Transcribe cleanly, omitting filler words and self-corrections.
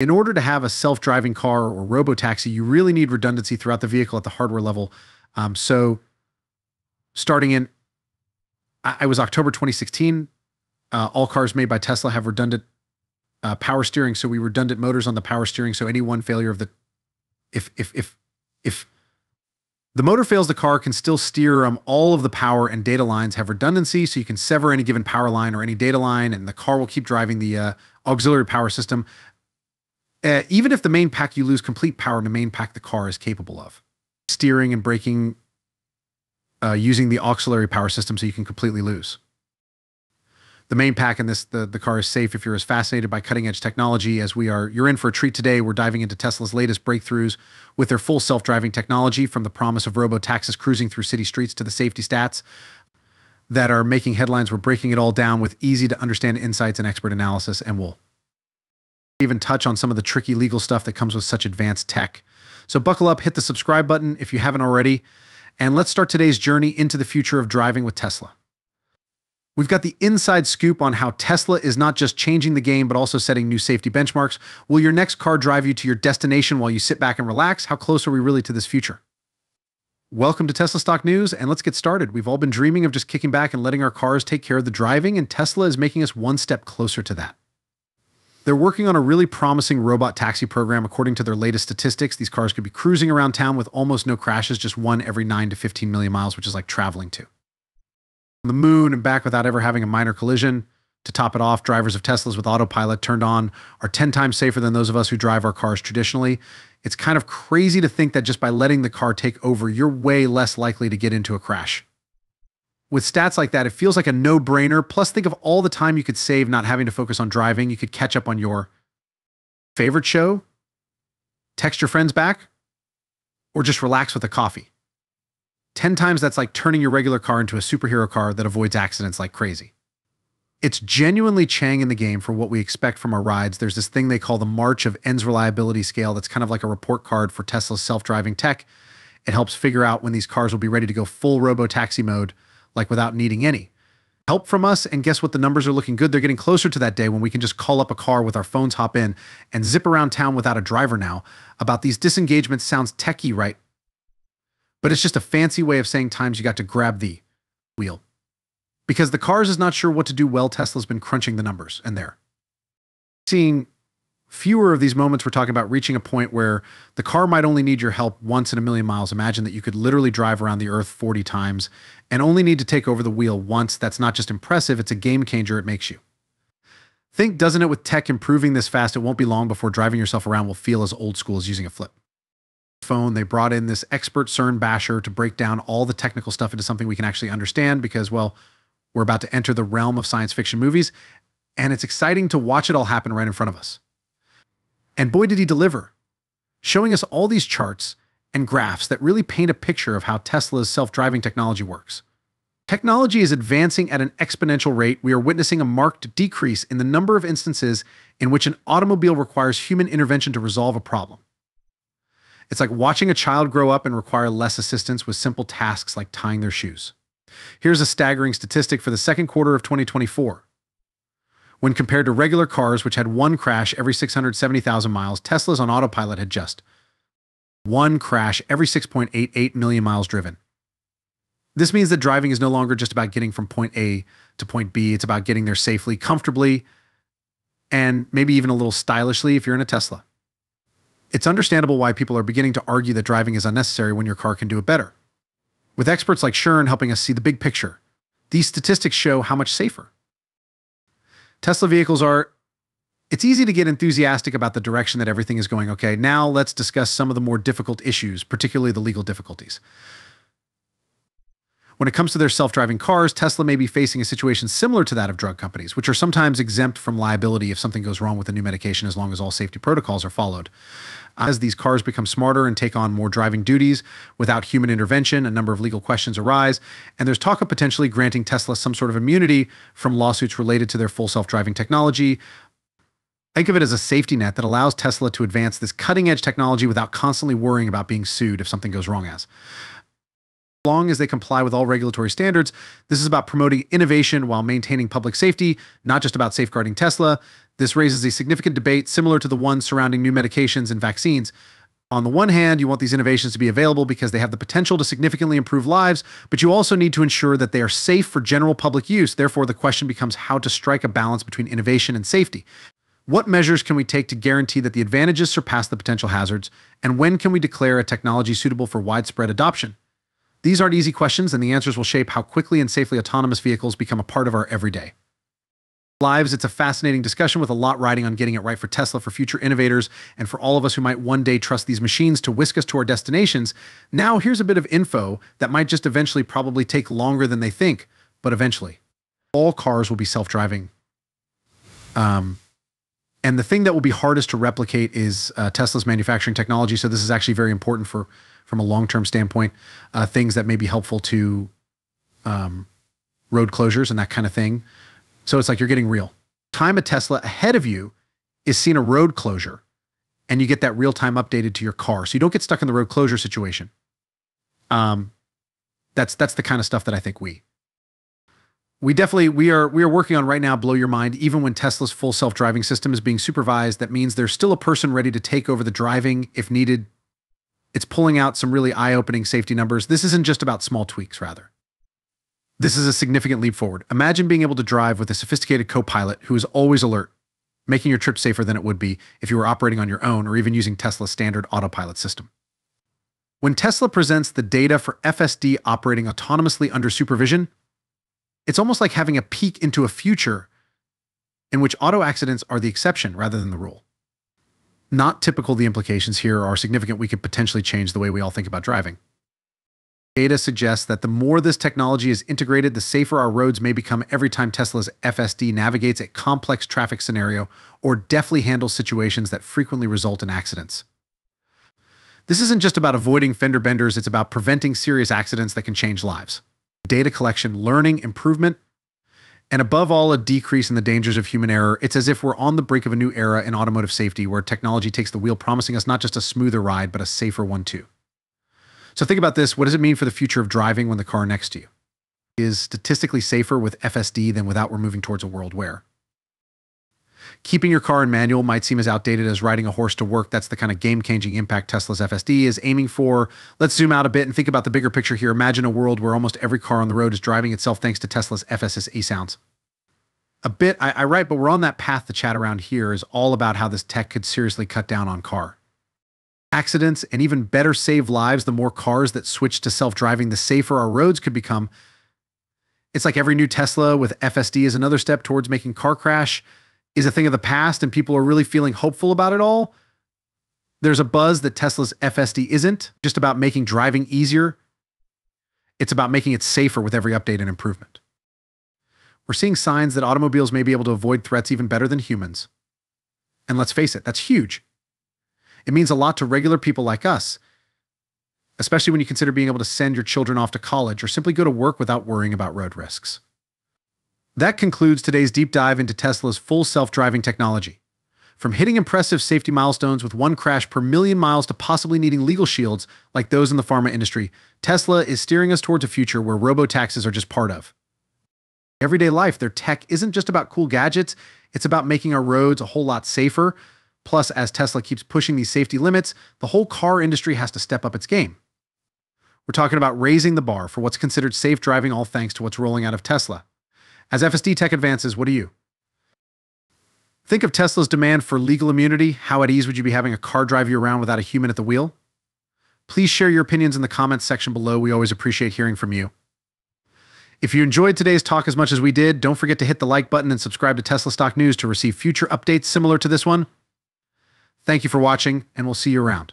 In order to have a self-driving car or robotaxi, you really need redundancy throughout the vehicle at the hardware level. So starting in, it was October 2016, all cars made by Tesla have redundant power steering. So we redundant motors on the power steering. So any one failure of the, if the motor fails, the car can still steer. All of the power and data lines have redundancy, so you can sever any given power line or any data line, and the car will keep driving the auxiliary power system. Even if the main pack, you lose complete power to main pack the car is capable of. Steering and braking using the auxiliary power system, so you can completely lose. The main pack in this, the car is safe. If you're as fascinated by cutting-edge technology as we are, you're in for a treat today. We're diving into Tesla's latest breakthroughs with their full self-driving technology, from the promise of robotaxis cruising through city streets to the safety stats that are making headlines. We're breaking it all down with easy-to-understand insights and expert analysis, and we'll even touch on some of the tricky legal stuff that comes with such advanced tech. So buckle up, hit the subscribe button if you haven't already, and let's start today's journey into the future of driving with Tesla. We've got the inside scoop on how Tesla is not just changing the game, but also setting new safety benchmarks. Will your next car drive you to your destination while you sit back and relax? How close are we really to this future? Welcome to Tesla Stock News, and let's get started. We've all been dreaming of just kicking back and letting our cars take care of the driving, and Tesla is making us one step closer to that. They're working on a really promising robot taxi program. According to their latest statistics, these cars could be cruising around town with almost no crashes, just one every 9 to 15 million miles, which is like traveling to the moon and back without ever having a minor collision. To top it off, drivers of Teslas with autopilot turned on are 10 times safer than those of us who drive our cars traditionally. It's kind of crazy to think that just by letting the car take over, you're way less likely to get into a crash. With stats like that, it feels like a no-brainer. Plus, think of all the time you could save not having to focus on driving. You could catch up on your favorite show, text your friends back, or just relax with a coffee. 10 times that's like turning your regular car into a superhero car that avoids accidents like crazy. It's genuinely changing the game for what we expect from our rides. There's this thing they call the March of N's reliability scale that's kind of like a report card for Tesla's self-driving tech. It helps figure out when these cars will be ready to go full robotaxi mode, like without needing any help from us. And guess what? The numbers are looking good. They're getting closer to that day when we can just call up a car with our phones, hop in, and zip around town without a driver now. About these disengagements sounds techie, right? But it's just a fancy way of saying times you got to grab the wheel. Because the cars is not sure what to do, well, Tesla's been crunching the numbers, and they're seeing fewer of these moments. We're talking about reaching a point where the car might only need your help once in a million miles. Imagine that you could literally drive around the earth 40 times and only need to take over the wheel once. That's not just impressive, it's a game changer. It makes you think, doesn't it? With tech improving this fast, it won't be long before driving yourself around will feel as old school as using a flip phone. They brought in this expert Shern Bashir to break down all the technical stuff into something we can actually understand, because, well, we're about to enter the realm of science fiction movies, and it's exciting to watch it all happen right in front of us. And boy, did he deliver, showing us all these charts and graphs that really paint a picture of how Tesla's self-driving technology works. Technology is advancing at an exponential rate. We are witnessing a marked decrease in the number of instances in which an automobile requires human intervention to resolve a problem. It's like watching a child grow up and require less assistance with simple tasks like tying their shoes. Here's a staggering statistic for the second quarter of 2024. When compared to regular cars, which had one crash every 670,000 miles, Teslas on autopilot had just one crash every 6.88 million miles driven. This means that driving is no longer just about getting from point A to point B. It's about getting there safely, comfortably, and maybe even a little stylishly if you're in a Tesla. It's understandable why people are beginning to argue that driving is unnecessary when your car can do it better. With experts like Shern helping us see the big picture, these statistics show how much safer Tesla vehicles are. It's easy to get enthusiastic about the direction that everything is going. Okay, now let's discuss some of the more difficult issues, particularly the legal difficulties. When it comes to their self-driving cars, Tesla may be facing a situation similar to that of drug companies, which are sometimes exempt from liability if something goes wrong with a new medication, as long as all safety protocols are followed. As these cars become smarter and take on more driving duties without human intervention, a number of legal questions arise, and there's talk of potentially granting Tesla some sort of immunity from lawsuits related to their full self-driving technology. Think of it as a safety net that allows Tesla to advance this cutting-edge technology without constantly worrying about being sued if something goes wrong. long as they comply with all regulatory standards. This is about promoting innovation while maintaining public safety, not just about safeguarding Tesla. This raises a significant debate similar to the one surrounding new medications and vaccines. On the one hand, you want these innovations to be available because they have the potential to significantly improve lives, but you also need to ensure that they are safe for general public use. Therefore, the question becomes how to strike a balance between innovation and safety. What measures can we take to guarantee that the advantages surpass the potential hazards, and when can we declare a technology suitable for widespread adoption? These aren't easy questions, and the answers will shape how quickly and safely autonomous vehicles become a part of our everyday lives. It's a fascinating discussion with a lot riding on getting it right for Tesla, for future innovators, and for all of us who might one day trust these machines to whisk us to our destinations. Now, here's a bit of info that might just eventually probably take longer than they think, but eventually. All cars will be self-driving. And the thing that will be hardest to replicate is Tesla's manufacturing technology. So this is actually very important for, from a long-term standpoint, things that may be helpful to road closures and that kind of thing. So it's like you're getting real time. A Tesla ahead of you is seeing a road closure, and you get that real time updated to your car. So you don't get stuck in the road closure situation. That's the kind of stuff that I think we are working on right now. Blow your mind. Even when Tesla's full self-driving system is being supervised, that means there's still a person ready to take over the driving if needed. It's pulling out some really eye-opening safety numbers. This isn't just about small tweaks, rather. This is a significant leap forward. Imagine being able to drive with a sophisticated co-pilot who is always alert, making your trip safer than it would be if you were operating on your own or even using Tesla's standard autopilot system. When Tesla presents the data for FSD operating autonomously under supervision, it's almost like having a peek into a future in which auto accidents are the exception rather than the rule. Not typical, the implications here are significant. We could potentially change the way we all think about driving. Data suggests that the more this technology is integrated, the safer our roads may become every time Tesla's FSD navigates a complex traffic scenario or deftly handles situations that frequently result in accidents. This isn't just about avoiding fender benders, it's about preventing serious accidents that can change lives. Data collection, learning, improvement, and above all, a decrease in the dangers of human error. It's as if we're on the brink of a new era in automotive safety where technology takes the wheel, promising us not just a smoother ride, but a safer one too. So think about this. What does it mean for the future of driving when the car next to you is statistically safer with FSD than without? We're moving towards a world where keeping your car in manual might seem as outdated as riding a horse to work. That's the kind of game-changing impact Tesla's FSD is aiming for. Let's zoom out a bit and think about the bigger picture here. Imagine a world where almost every car on the road is driving itself thanks to Tesla's FSD sounds. A bit, I write, but we're on that path. The chat around here is all about how this tech could seriously cut down on car accidents and even better save lives. The more cars that switch to self-driving, the safer our roads could become. It's like every new Tesla with FSD is another step towards making car crash is a thing of the past, and people are really feeling hopeful about it all. There's a buzz that Tesla's FSD isn't just about making driving easier. It's about making it safer with every update and improvement. We're seeing signs that automobiles may be able to avoid threats even better than humans. And let's face it, that's huge. It means a lot to regular people like us, especially when you consider being able to send your children off to college or simply go to work without worrying about road risks. That concludes today's deep dive into Tesla's full self-driving technology. From hitting impressive safety milestones with 1 crash per 1 million miles to possibly needing legal shields like those in the pharma industry, Tesla is steering us towards a future where robo-taxis are just part of everyday life. Their tech isn't just about cool gadgets, it's about making our roads a whole lot safer. Plus, as Tesla keeps pushing these safety limits, the whole car industry has to step up its game. We're talking about raising the bar for what's considered safe driving, all thanks to what's rolling out of Tesla. As FSD tech advances, what do you think of Tesla's demand for legal immunity? How at ease would you be having a car drive you around without a human at the wheel? Please share your opinions in the comments section below. We always appreciate hearing from you. If you enjoyed today's talk as much as we did, don't forget to hit the like button and subscribe to Tesla Stock News to receive future updates similar to this one. Thank you for watching, and we'll see you around.